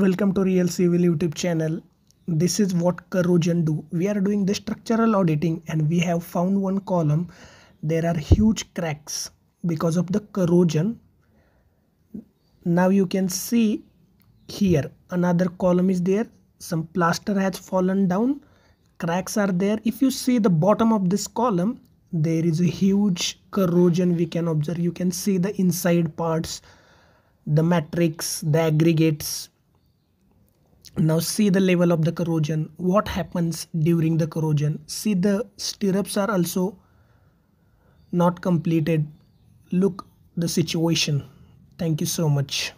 Welcome to Real Civil YouTube channel. This is what corrosion do. We are doing the structural auditing and we have found one column. There are huge cracks because of the corrosion. Now you can see here another column is there. Some plaster has fallen down. Cracks are there. If you see the bottom of this column, there is a huge corrosion we can observe. You can see the inside parts, the matrix, the aggregates. Now see the level of the corrosion, what happens during the corrosion. See, the stirrups are also not completed. Look the situation. Thank you so much.